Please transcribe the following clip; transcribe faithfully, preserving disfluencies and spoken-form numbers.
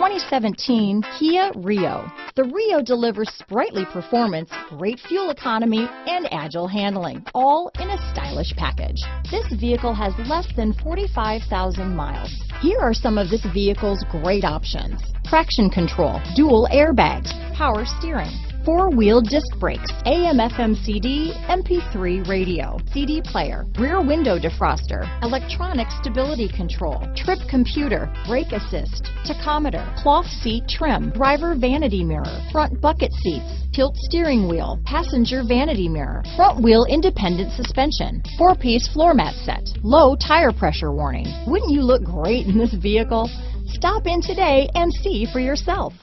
twenty seventeen Kia Rio. The Rio delivers sprightly performance, great fuel economy, and agile handling, all in a stylish package. This vehicle has less than forty-five thousand miles. Here are some of this vehicle's great options: traction control, dual airbags, power steering, four-wheel disc brakes, A M F M C D, M P three radio, C D player, rear window defroster, electronic stability control, trip computer, brake assist, tachometer, cloth seat trim, driver vanity mirror, front bucket seats, tilt steering wheel, passenger vanity mirror, front wheel independent suspension, four-piece floor mat set, low tire pressure warning. Wouldn't you look great in this vehicle? Stop in today and see for yourself.